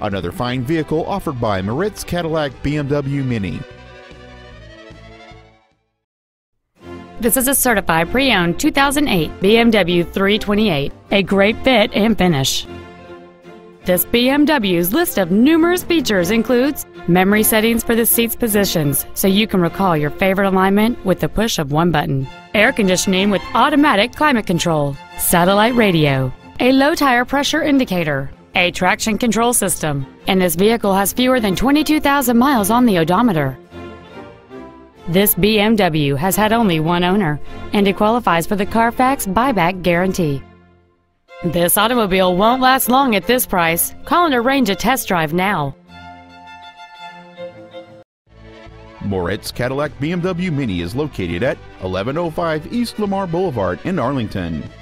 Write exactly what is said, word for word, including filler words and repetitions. another fine vehicle offered by Moritz Cadillac B M W Mini. This is a certified pre-owned two thousand eight B M W three twenty-eight, a great fit and finish. This B M W's list of numerous features includes memory settings for the seat's positions, so you can recall your favorite alignment with the push of one button, air conditioning with automatic climate control, satellite radio, a low tire pressure indicator, a traction control system, and this vehicle has fewer than twenty-two thousand miles on the odometer. This B M W has had only one owner, and it qualifies for the Carfax buyback guarantee. This automobile won't last long at this price. Call and arrange a test drive now. Moritz Cadillac B M W Mini is located at eleven oh five East Lamar Boulevard in Arlington.